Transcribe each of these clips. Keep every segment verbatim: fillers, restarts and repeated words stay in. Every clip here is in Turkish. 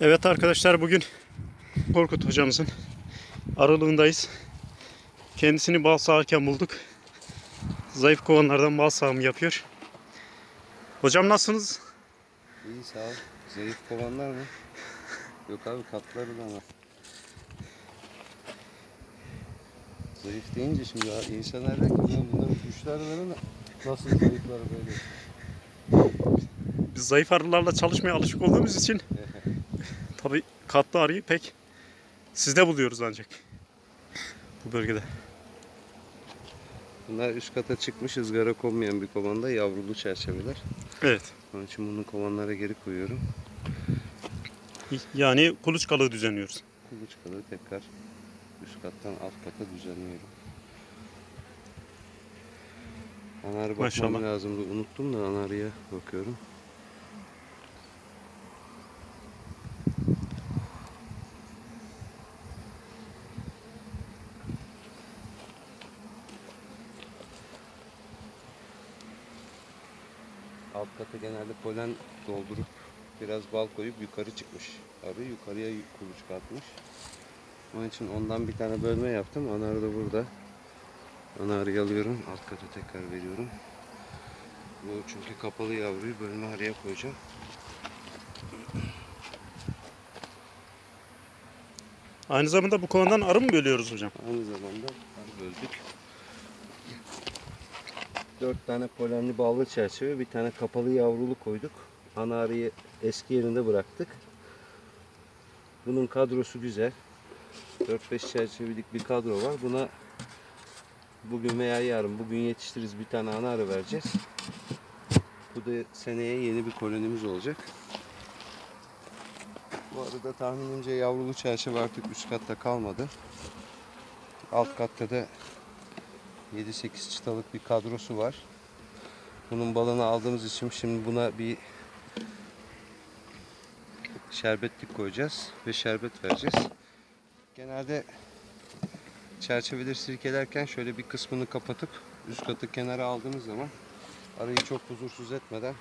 Evet arkadaşlar, bugün Korkut hocamızın aralığındayız. Kendisini bal sağarken bulduk. Zayıf kovanlardan bal sağımı yapıyor. Hocam nasılsınız? İyi, sağ ol. Zayıf kovanlar mı? Yok abi, katları da var. Zayıf deyince şimdi abi, insanlar da bunlar güçler veren nasıl zayıflar böyle. Biz zayıf arılarla çalışmaya alışık olduğumuz için tabii katlı arıyı pek sizde buluyoruz ancak bu bölgede. Bunlar üst kata çıkmış, ızgara konmayan bir kovanda yavrulu çerçeveler. Evet. Onun için bunu kovanlara geri koyuyorum. Yani kuluçkalığı düzenliyoruz. Kuluçkalığı tekrar üst kattan alt kata düzenliyorum. Anarı bakmam Maşallah. lazımdı. Unuttum da anarıya bakıyorum. Alt kata genelde polen doldurup biraz bal koyup yukarı çıkmış. Abi yukarıya kuluçka atmış. Onun için ondan bir tane bölme yaptım. Anarı da burada. Anarı alıyorum. Alt kata tekrar veriyorum. Bu çünkü kapalı yavruyu bölme araya koyacağım. Aynı zamanda bu kovandan arı mı bölüyoruz hocam? Aynı zamanda arı böldük. Dört tane polenli ballı çerçeve, bir tane kapalı yavrulu koyduk. Ana arıyı eski yerinde bıraktık. Bunun kadrosu güzel. dört beş çerçevelik bir kadro var. Buna bugün veya yarın, bugün yetiştiririz, bir tane ana arı vereceğiz. Bu da seneye yeni bir kolonimiz olacak. Bu arada tahminimce yavrulu çerçeve artık üst katta kalmadı. Alt katta da yedi sekiz çıtalık bir kadrosu var. Bunun balını aldığımız için şimdi buna bir şerbetlik koyacağız ve şerbet vereceğiz. Genelde çerçeveleri sirkelerken şöyle bir kısmını kapatıp üst katı kenara aldığımız zaman arıyı çok huzursuz etmeden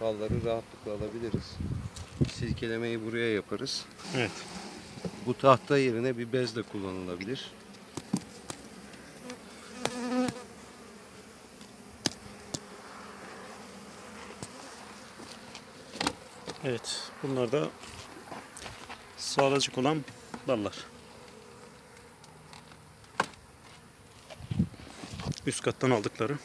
balları rahatlıkla alabiliriz. Sirkelemeyi buraya yaparız. Evet. Bu tahta yerine bir bez de kullanılabilir. Evet, bunlar da sağlacık olan dallar. Üst kattan aldıkları.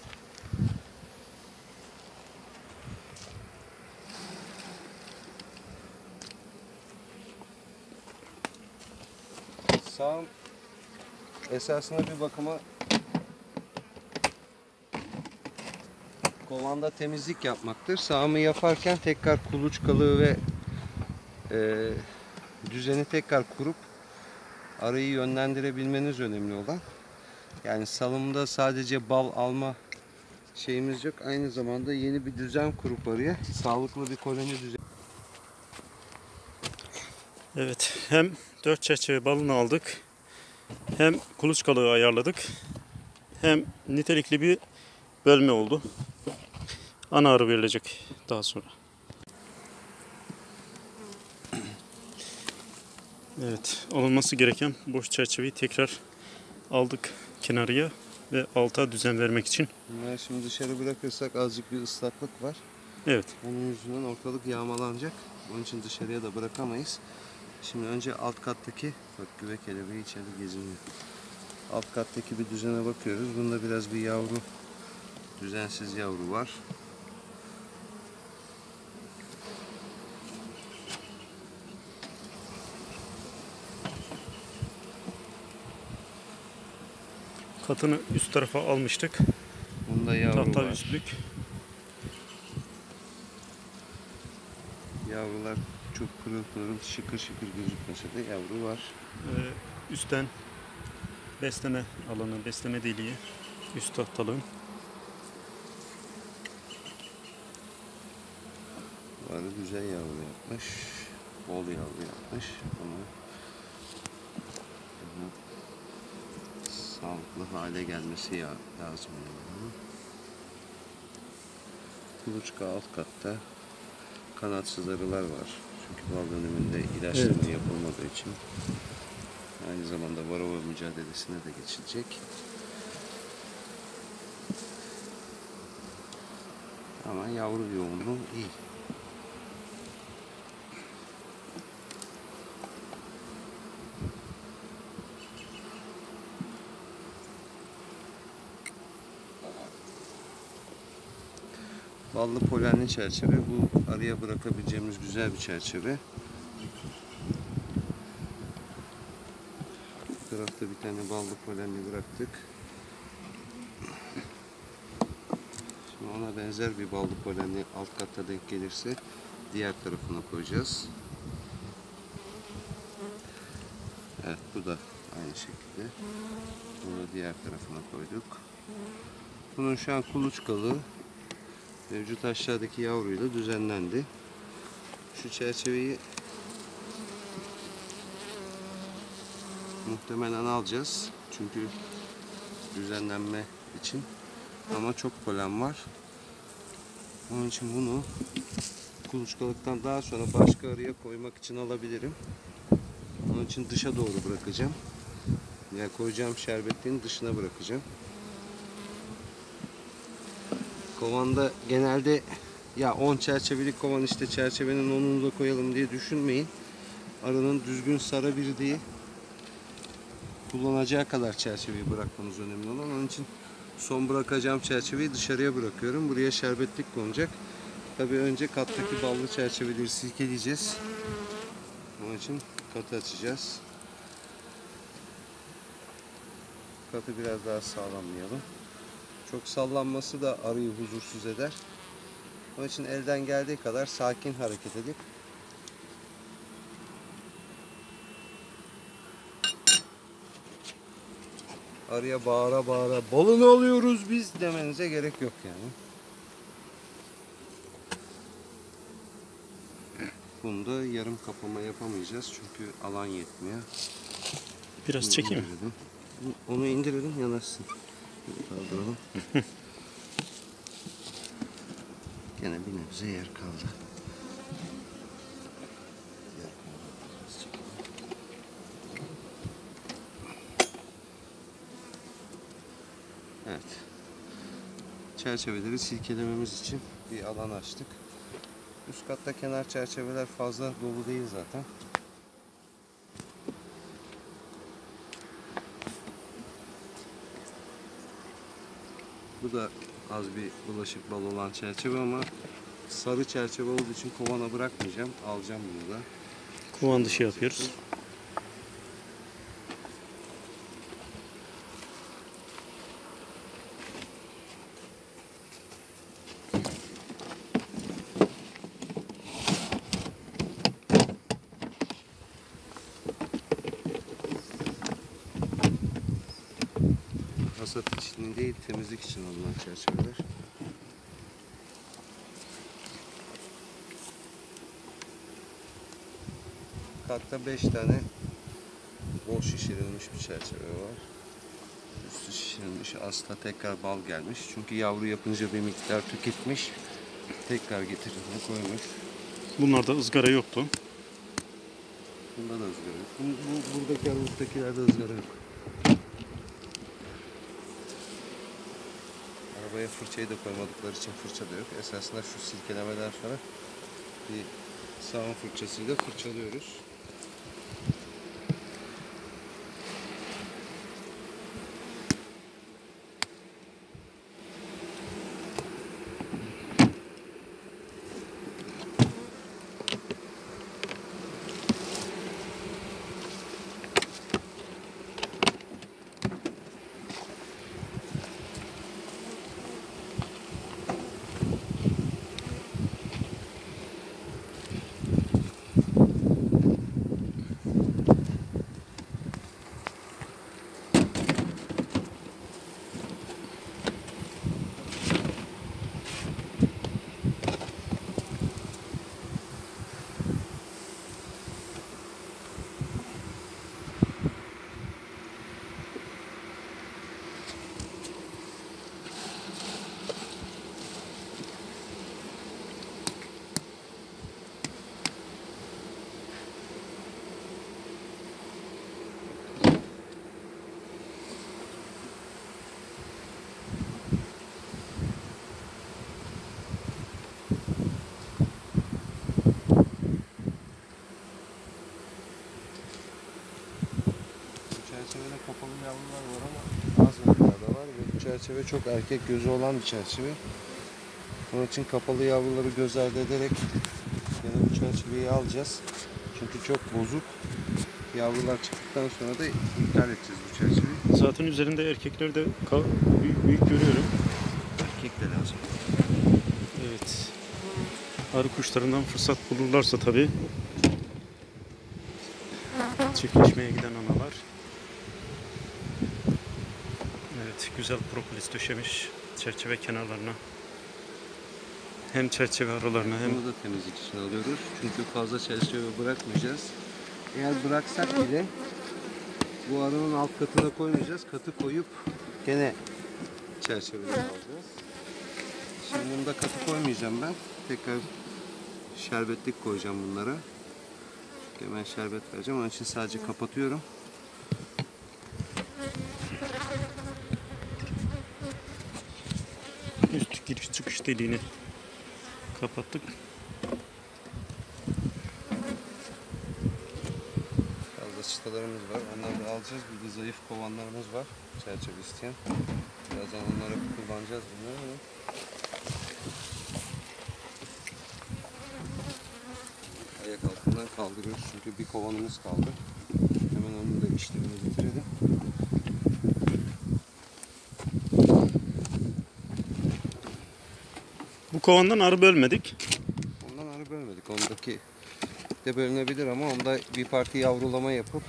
Sağım esasında bir bakıma kovanda temizlik yapmaktır. Sağımı yaparken tekrar kuluçkalığı ve e, düzeni tekrar kurup arıyı yönlendirebilmeniz önemli olan. Yani salımda sadece bal alma şeyimiz yok. Aynı zamanda yeni bir düzen kurup arıya sağlıklı bir koloni düzeni. Evet, hem dört çerçeve balını aldık, hem kuluçkalığı ayarladık, hem nitelikli bir bölme oldu. Ana arı verilecek daha sonra. Evet, alınması gereken boş çerçeveyi tekrar aldık kenarıya ve alta düzen vermek için. Bunları şimdi dışarı bırakırsak azıcık bir ıslaklık var. Evet. Onun yüzünden ortalık yağmalanacak. Onun için dışarıya da bırakamayız. Şimdi önce alt kattaki, bak güve kelebeği içeri geziniyor. Alt kattaki bir düzene bakıyoruz. Bunda biraz bir yavru, düzensiz yavru var. Katını üst tarafa almıştık. Bunda yavru Tahta var. Üstlük. Yavrular çok pırıl pırıl, şıkır şıkır gözükmese de yavru var. Ee, üstten besleme alanı, besleme deliği, üst tahtalığın. Var, güzel yavru yapmış, bol yavru yapmış. Bunu sağlıklı hale gelmesi lazım. Kuluçka alt katta, kanatsız arılar var. Çünkü bal döneminde ilaçlama evet. yapılmadığı için aynı zamanda varroa mücadelesine de geçilecek. Ama yavru yoğunluğu iyi. Ballı polenli çerçeve, bu araya bırakabileceğimiz güzel bir çerçeve. Bu tarafta bir tane ballı polenli bıraktık. Şimdi ona benzer bir ballı polenli alt katta denk gelirse diğer tarafına koyacağız. Evet, bu da aynı şekilde. Bunu diğer tarafına koyduk. Bunun şu an kuluçkalı. Mevcut aşağıdaki yavruyla düzenlendi. Şu çerçeveyi muhtemelen alacağız. Çünkü düzenlenme için. Ama çok polen var. Onun için bunu kuluçkalıktan daha sonra başka araya koymak için alabilirim. Onun için dışa doğru bırakacağım. Yani koyacağım şerbetliğin dışına bırakacağım. Kovanda genelde ya on çerçevelik kovan işte çerçevenin onunu da koyalım diye düşünmeyin. Aranın düzgün sarabildiği, kullanacağı kadar çerçeveyi bırakmamız önemli olan. Onun için son bırakacağım çerçeveyi dışarıya bırakıyorum. Buraya şerbetlik konacak. Tabii önce kattaki ballı çerçeveleri silkeleyeceğiz. Onun için katı açacağız. Katı biraz daha sağlamlayalım. Çok sallanması da arıyı huzursuz eder. Onun için elden geldiği kadar sakin hareket edip arıya bağıra bağıra balını alıyoruz biz demenize gerek yok yani. Bunu da yarım kapama yapamayacağız çünkü alan yetmiyor. Biraz Bunu çekeyim. İndirelim. Onu indirelim, yanaşsın. Kaldıralım. Gene bir nebze yer kaldı. Evet. Çerçeveleri silkelememiz için bir alan açtık. Üst katta kenar çerçeveler fazla dolu değil zaten. Bu da az bir bulaşık bal olan çerçeve ama sarı çerçeve olduğu için kovana bırakmayacağım. Alacağım bunu da. Kovan dışı yapıyoruz. Hasat için değil, temizlik için alınan çerçeveler. Katta beş tane boş şişirilmiş bir çerçeve var. Üstü şişirilmiş, asla tekrar bal gelmiş. Çünkü yavru yapınca bir miktar tüketmiş. Tekrar getirilmiş, koymuş. Bunlarda ızgara yoktu. Bunda da ızgara yok. Bu, bu, buradaki aralıktakilerde ızgara yok. Arabaya fırçayı da koymadıkları için fırça da yok. Esasında şu silkelemeler falan bir sahan fırçasıyla fırçalıyoruz. çerçevede kapalı yavrular var ama az miktarda var ve bu çerçeve çok erkek gözü olan bir çerçeve. Onun için kapalı yavruları göz ardı ederek ya da bu çerçeveyi alacağız. Çünkü çok bozuk. Yavrular çıktıktan sonra da iptal edeceğiz bu çerçeveyi. Zaten üzerinde erkekler de büyük, büyük görüyorum. Erkek de lazım. Evet. Arı kuşlarından fırsat bulurlarsa tabii. Çiftleşmeye giden analar. Evet, güzel propolis döşemiş çerçeve kenarlarına. Hem çerçeve aralarına hem... Bunu da temizlik için alıyoruz. Çünkü fazla çerçeve bırakmayacağız. Eğer bıraksak bile bu arının alt katına koymayacağız. Katı koyup gene çerçeveleri alacağız. Şimdi bunu da katı koymayacağım ben. Tekrar şerbetlik koyacağım bunlara. Çünkü hemen şerbet vereceğim. Onun için sadece kapatıyorum. Üst giriş çıkış deliğini kapattık. Fazla çıtalarımız var. Onları da alacağız. Bir de zayıf kovanlarımız var. Çerçeve isteyen. Birazdan onları kullanacağız bunları. Ayak altından kaldırıyoruz. Çünkü bir kovanımız kaldı. Hemen onu da işlemini bitirelim. Bu kovandan arı bölmedik. Ondan arı bölmedik. Ondaki de bölünebilir ama onda bir parti yavrulama yapıp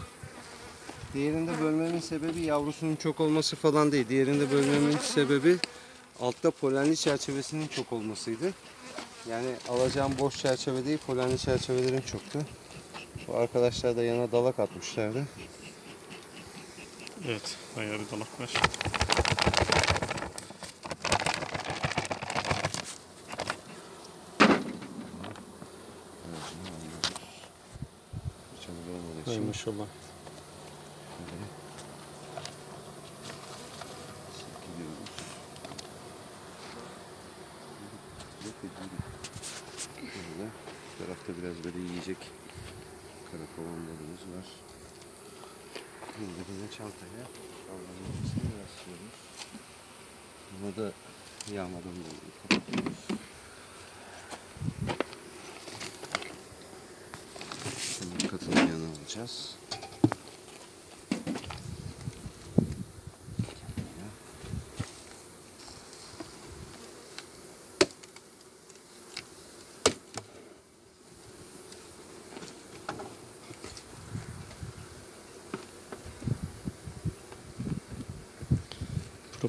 diğerinde bölmemin sebebi yavrusunun çok olması falan değil. Diğerinde bölmemin sebebi altta polenli çerçevesinin çok olmasıydı. Yani alacağım boş çerçeve değil, polenli çerçevelerim çoktu. Bu arkadaşlar da yana dalak atmışlardı. Evet, bayağı bir dalak var. Maşallah. Böyle bu tarafta biraz böyle yiyecek karakolanlarımız var. Şimdi de çantaya karakolanlarımızı biraz sürüyoruz. Bunu da yağmadan dolayı kapatıyoruz. Şimdi katını yana alacağız.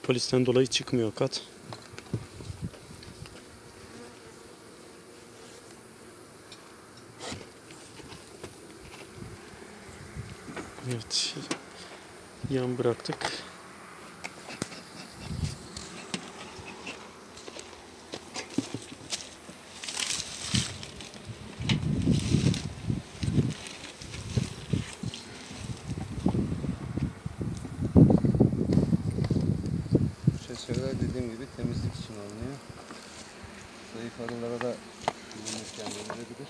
Polisten dolayı çıkmıyor kat. Evet. Yan bıraktık. Dediğim gibi temizlik için alınıyor. Zayıf arılara da bulunurken verilebilir.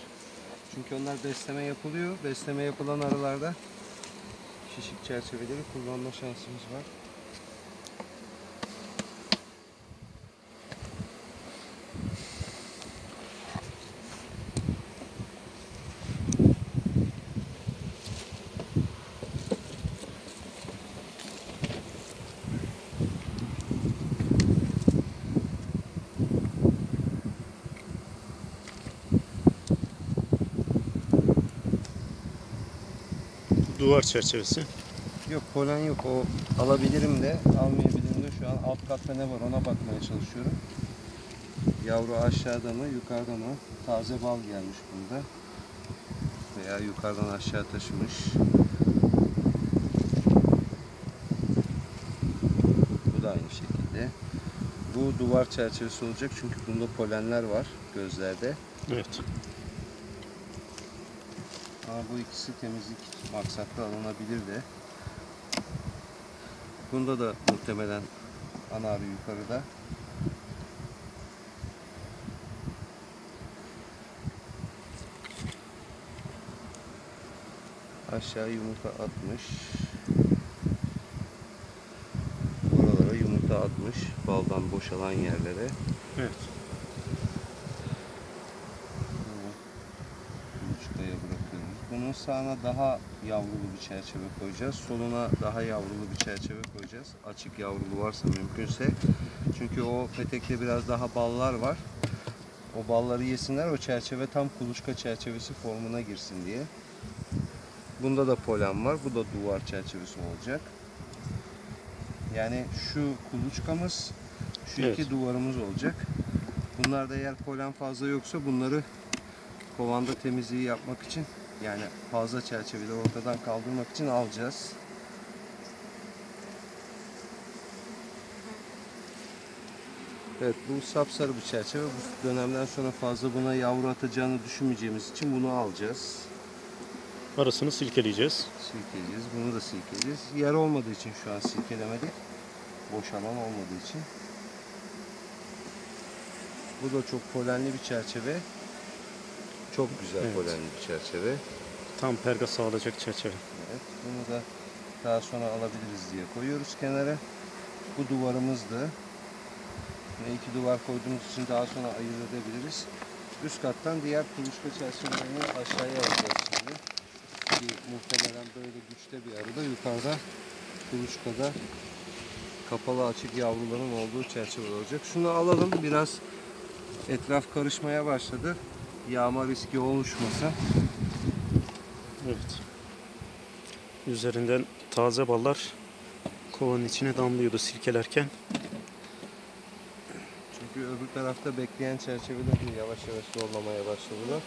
Çünkü onlar besleme yapılıyor. Besleme yapılan arılarda şişik çerçeveleri kullanma şansımız var. Duvar çerçevesi. Yok, polen yok. O alabilirim de almayabilirim de şu an alt katta ne var ona bakmaya çalışıyorum. Yavru aşağıda mı yukarıda mı? Taze bal gelmiş bunda. Veya yukarıdan aşağı taşımış. Bu da aynı şekilde. Bu duvar çerçevesi olacak çünkü bunda polenler var gözlerde. Evet. Ama bu ikisi temizlik maksatlı alınabilir de. Bunda da muhtemelen ana arı yukarıda. Aşağı yumurta atmış. dağıtmış baldan boşalan yerlere. Evet. Bunun sağına daha yavrulu bir çerçeve koyacağız. Soluna daha yavrulu bir çerçeve koyacağız. Açık yavrulu varsa mümkünse. Çünkü o petekte biraz daha ballar var. O balları yesinler. O çerçeve tam kuluçka çerçevesi formuna girsin diye. Bunda da polen var. Bu da duvar çerçevesi olacak. Yani şu kuluçkamız, şu evet. iki duvarımız olacak. Bunlarda eğer polen fazla yoksa bunları kovanda temizliği yapmak için, yani fazla çerçeveleri ortadan kaldırmak için alacağız. Evet, bu sapsarı bir çerçeve. Bu dönemden sonra fazla buna yavru atacağını düşünmeyeceğimiz için bunu alacağız. Arasını silkeleyeceğiz. Silkeleyeceğiz. Bunu da silkeleyeceğiz. Yer olmadığı için şu an silkelemedik. Boş alan olmadığı için. Bu da çok polenli bir çerçeve. Çok güzel evet. polenli bir çerçeve. Tam perga sağlayacak çerçeve. Evet, bunu da daha sonra alabiliriz diye koyuyoruz kenara. Bu duvarımızdı. Ve iki duvar koyduğumuz için daha sonra ayırt edebiliriz. Üst kattan diğer kuluçka çerçevelerini aşağıya alacağız şimdi. Ki muhtemelen böyle güçte bir arada yukarıda kuluçkada kapalı açık yavruların olduğu çerçeve olacak. Şunu alalım, biraz etraf karışmaya başladı. Yağma riski oluşmasa. Evet. Üzerinden taze ballar kovanın içine damlıyordu silkelerken. Çünkü öbür tarafta bekleyen çerçeveleri yavaş yavaş zorlamaya başladılar.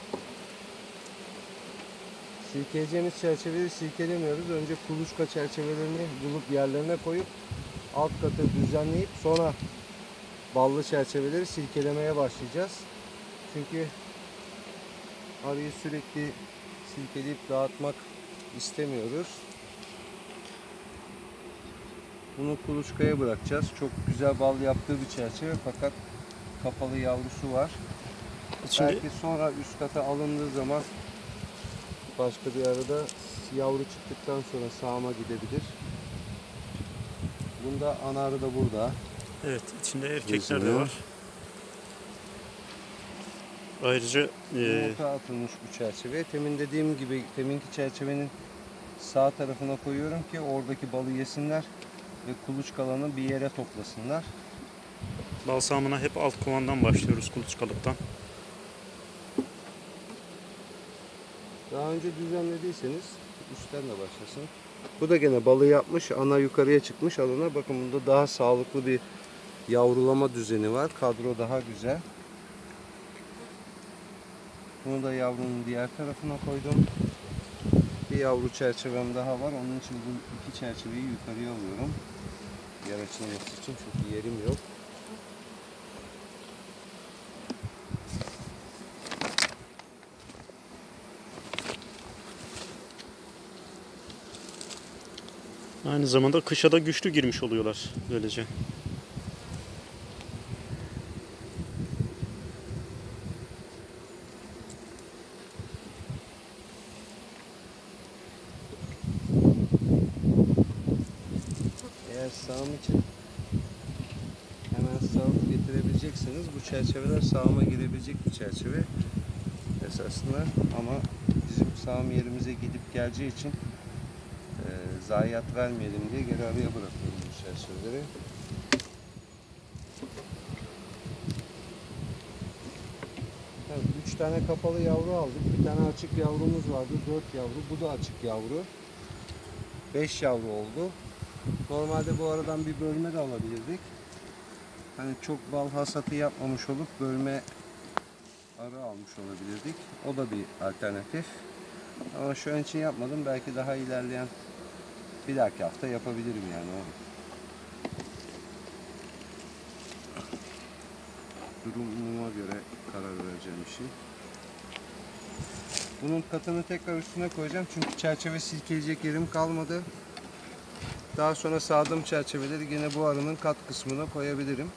Silkeleyeceğimiz çerçeveleri silkelemiyoruz. Önce kuluçka çerçevelerini bulup yerlerine koyup alt katı düzenleyip sonra ballı çerçeveleri silkelemeye başlayacağız. Çünkü arıyı sürekli silkeleyip dağıtmak istemiyoruz. Bunu kuluçkaya bırakacağız. Çok güzel bal yaptığı bir çerçeve fakat kapalı yavrusu var. Şimdi... Belki sonra üst kata alındığı zaman başka bir arada yavru çıktıktan sonra sağıma gidebilir. Bunda ana arı da burada. Evet, içinde erkekler Gözünü. de var. Ayrıca yumurta e... atılmış bu çerçeve. Temin dediğim gibi teminki çerçevenin sağ tarafına koyuyorum ki oradaki balı yesinler ve kuluçkalarını bir yere toplasınlar. Bal sağımına hep alt kovandan başlıyoruz, kuluçkalıktan. Daha önce düzenlediyseniz üstten de başlasın. Bu da gene balı yapmış, ana yukarıya çıkmış alana. Bakın bunda daha sağlıklı bir yavrulama düzeni var. Kadro daha güzel. Bunu da yavrunun diğer tarafına koydum. Bir yavru çerçevem daha var. Onun için bu iki çerçeveyi yukarıya alıyorum. Yer açılması için çünkü yerim yok. Aynı zamanda kışa da güçlü girmiş oluyorlar böylece. Çerçeveler sağıma girebilecek bir çerçeve esasında ama bizim sağım yerimize gidip geleceği için e, zayiat vermeyelim diye geri araya bırakıyorum bu çerçeveleri. Yani üç tane kapalı yavru aldık, bir tane açık yavrumuz vardı, dört yavru, bu da açık yavru, beş yavru oldu. Normalde bu aradan bir bölme de alabilirdik. Hani çok bal hasatı yapmamış olup bölme arı almış olabilirdik. O da bir alternatif. Ama şu an için yapmadım. Belki daha ilerleyen bir dahaki hafta yapabilirim yani. Durumuma göre karar vereceğim işi. Bunun katını tekrar üstüne koyacağım. Çünkü çerçeve silkeleyecek yerim kalmadı. Daha sonra sağdığım çerçeveleri yine bu arının kat kısmına koyabilirim.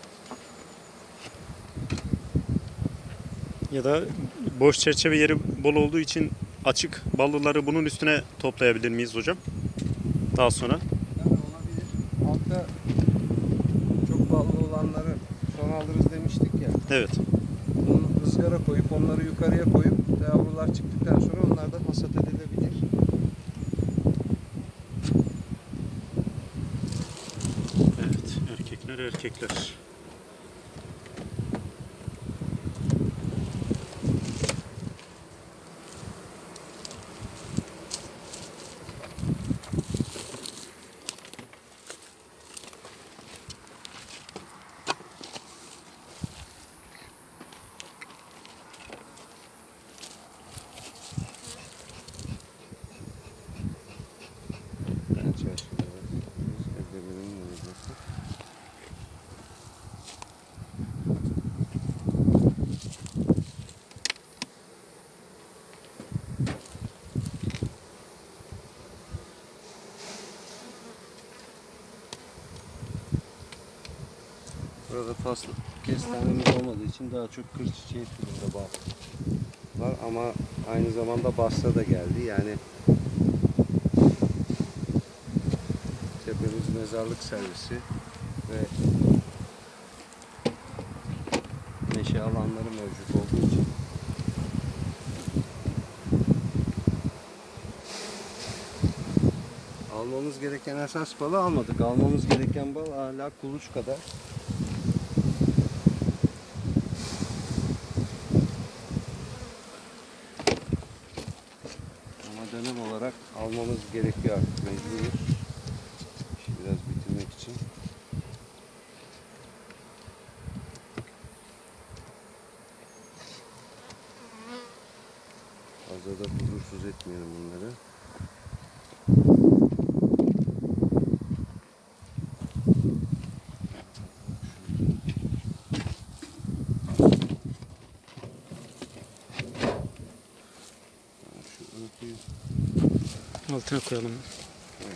Ya da boş çerçeve yeri bol olduğu için açık ballıları bunun üstüne toplayabilir miyiz hocam? Daha sonra. Yani olabilir. Altta çok alırız demiştik ya. Evet. Bunu ızgara koyup onları yukarıya koyup yavrular çıktıktan sonra onlar da hasat edilebilir. Evet, erkekler erkekler. Burada faslı kestanemiz olmadığı için daha çok kır çiçeği türünde bal var ama aynı zamanda basra da geldi. Yani tepemiz mezarlık servisi ve meşe alanları mevcut olduğu için almamız gereken esas balı almadık. Almamız gereken bal hala kuluç kadar. Almamız gerekiyor artık, mecburuz. İşi biraz bitirmek için. Fazla da huzursuz etmeyelim bunları. Altına koyalım. Evet.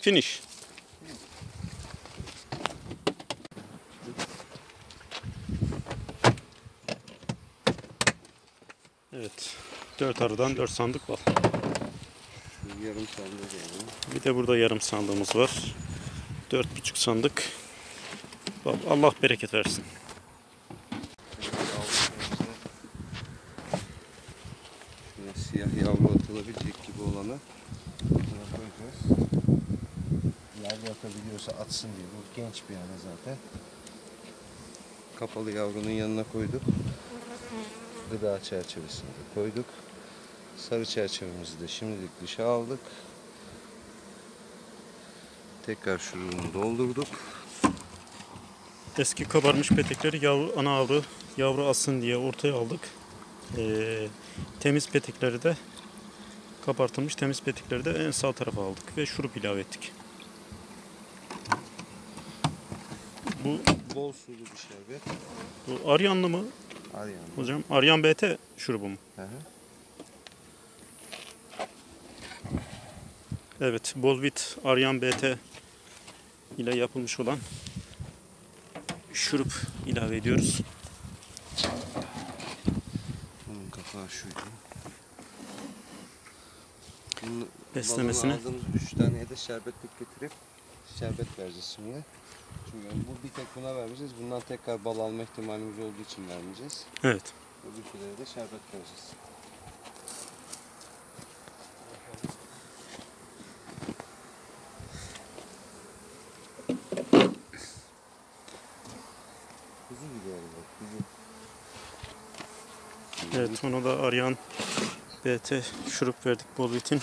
Finish. Evet. Dört arıdan dört sandık var. Yarım sandık yani. Bir de burada yarım sandığımız var. Dört buçuk sandık. Allah bereket versin. Şuna siyah yavru atılabilecek gibi olanı koyacağız. Yavru atabiliyorsa atsın diye. Bu genç bir ana zaten. Kapalı yavrunun yanına koyduk. Gıda çerçevesinde koyduk. Sarı çerçevemizi de şimdilik dışa aldık. Tekrar şurunu doldurduk. Eski kabarmış petekleri yavru, ana avru yavru alsın diye ortaya aldık. Ee, temiz petekleri de kabartılmış temiz petekleri de en sağ tarafa aldık ve şurup ilave ettik. Bu bol sulu bir şerbet. Bu Aryanlı mı? Aryanlı. Hocam Aryan B T şurubu mu? Hı hı. Evet, Bolvit Aryan B T ile yapılmış olan şurup ilave ediyoruz. Bunun kapağı şuydu. Bunun beslemesine aldığımız üç taneye de şerbetlik getirip şerbet vereceğiz şimdi. Çünkü bu bir tek buna vermeyeceğiz. Bundan tekrar bal alma ihtimalimiz olduğu için vermeyeceğiz. Evet. Bu ülkelere de şerbet vereceğiz. Evet, ona da Aryan B T şurup verdik Bolvit'in.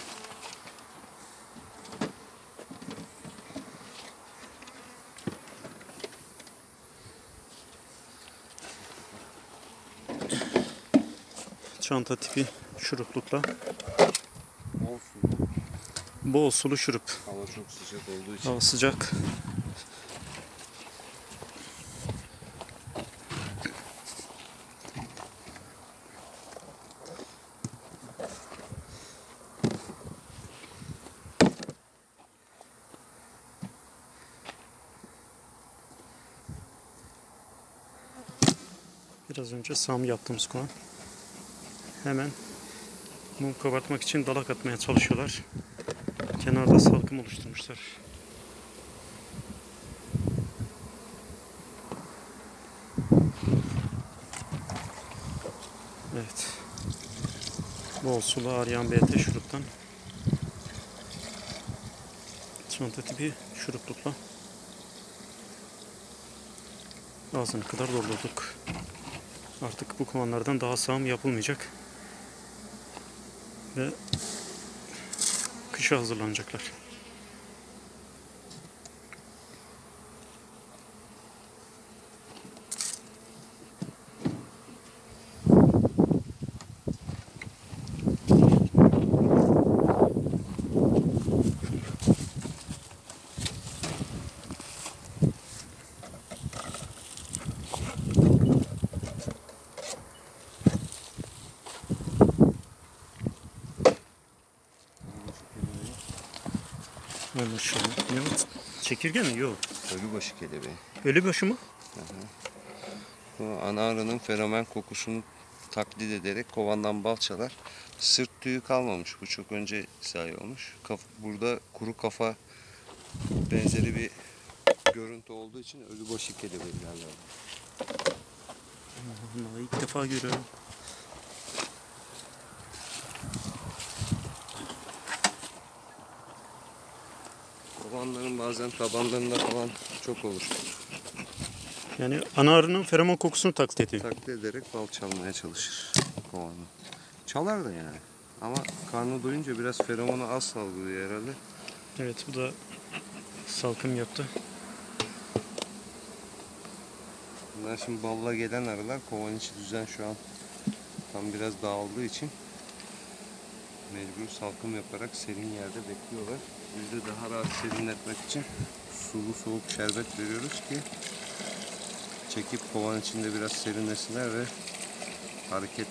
Çanta tipi şuruplukla. Bol sulu. Bol sulu şurup. Hava çok sıcak olduğu için. Hava sıcak. Biraz önce sam yaptığımız konu. Hemen mum kabartmak için dalak atmaya çalışıyorlar. Kenarda salkım oluşturmuşlar. Evet. Bol sulu Aryan B T şuruptan. Çanta tipi şuruplukla ağzına kadar doldurduk. Artık bu kovanlardan daha sağım yapılmayacak. Ve kışa hazırlanacaklar. Ölübaşı mı? Çekirge mi? Yok. Ölübaşı kelebeği. Ölübaşı mı? Bu ana arının feromen kokusunu taklit ederek kovandan balçalar. Sırt tüyü kalmamış. Bu çok önce sahi olmuş. Burada kuru kafa benzeri bir görüntü olduğu için ölübaşı kelebeği derler. Vallahi ilk defa görüyorum. Kovanların bazen tabanlarında falan çok olur. Yani ana arının feromon kokusunu taklit ediyor. Taklit ederek bal çalmaya çalışır kovanı. Çalar da yani. Ama karnı doyunca biraz feromonu az salgılıyor herhalde. Evet, bu da salkım yaptı. Bunlar şimdi balla gelen arılar. Kovan içi düzen şu an tam biraz dağıldığı için mecbur salkım yaparak serin yerde bekliyorlar. Biz de daha rahat serinletmek için sulu soğuk şerbet veriyoruz ki çekip kovan içinde biraz serinlesinler ve hareket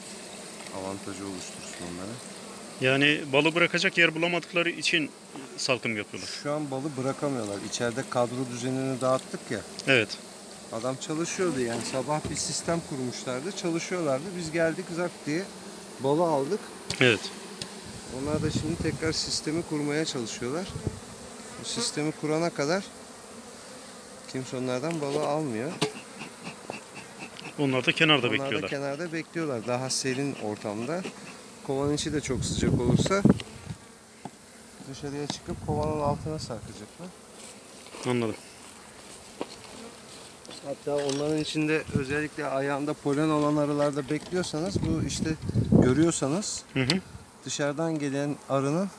avantajı oluştursun onlara. Yani balı bırakacak yer bulamadıkları için salkım yapıyorlar. Şu an balı bırakamıyorlar. İçeride kadro düzenini dağıttık ya. Evet. Adam çalışıyordu yani, sabah bir sistem kurmuşlardı, çalışıyorlardı. Biz geldik zart diye balı aldık. Evet. Onlar da şimdi tekrar sistemi kurmaya çalışıyorlar. Bu sistemi kurana kadar kimse onlardan balı almıyor. Onlar da kenarda Onlar bekliyorlar. Onlar da kenarda bekliyorlar. Daha serin ortamda. Kovanın içi de çok sıcak olursa dışarıya çıkıp kovanın altına sarkacaklar. Anladım. Hatta onların içinde özellikle ayağında polen olan arılarda bekliyorsanız, bu işte görüyorsanız, hı hı, dışarıdan gelen arının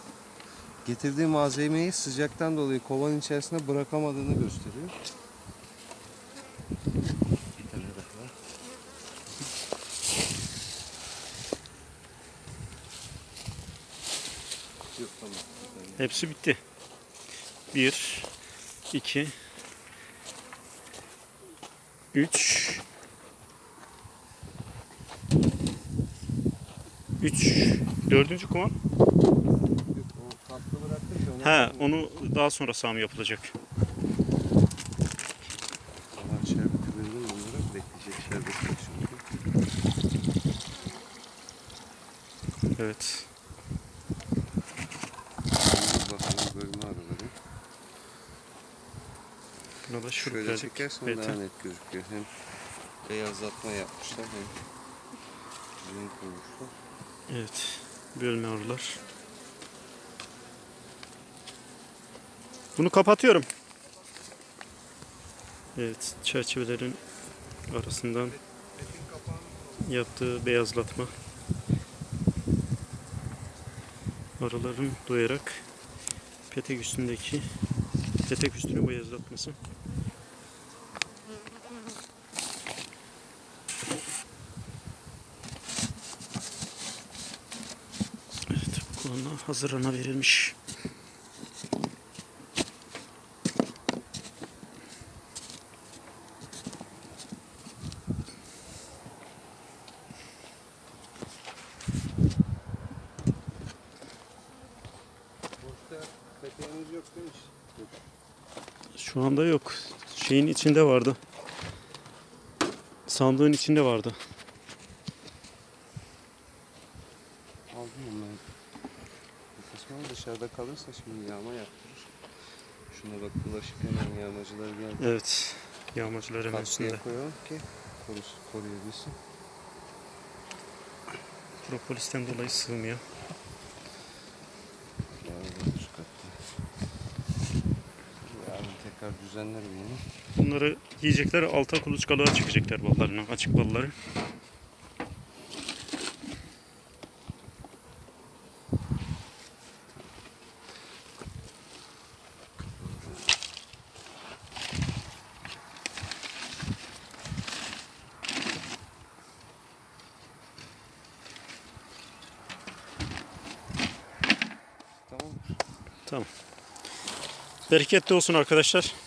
getirdiği malzemeyi sıcaktan dolayı kovanın içerisine bırakamadığını gösteriyor. Bir tane daha. Yok, tamam. Hepsi bitti. Bir, iki, üç, üç. Dördüncü kovan. He, onu daha sonra sağım yapılacak. Evet. Buna da şöyle çekersen daha net gözüküyor. Hem beyazlatma yapmışlar hem düzgün koymuşlar. Evet. Bölme arılar. Bunu kapatıyorum. Evet, çerçevelerin arasından yaptığı beyazlatma arıların doyarak petek üstündeki petek üstünü beyazlatması. Hazırına verilmiş. Boşta peteğiniz yok değil mi? Şu anda yok. Şeyin içinde vardı. Sandığın içinde vardı. kalırsa şimdi yağma yaptırır. Şuna bak, bulaşık hemen yağmacılar geldi. Evet, yağmacılar hemen üstünde. Koyalım ki korusun, koruyabilsin. Propolis'ten dolayı sığmıyor. Düzenler yani. Bunları yiyecekler, alta kuluçkalığa çekecekler ballarını, açık balları. Tamam. Tamam. Bereketli olsun arkadaşlar.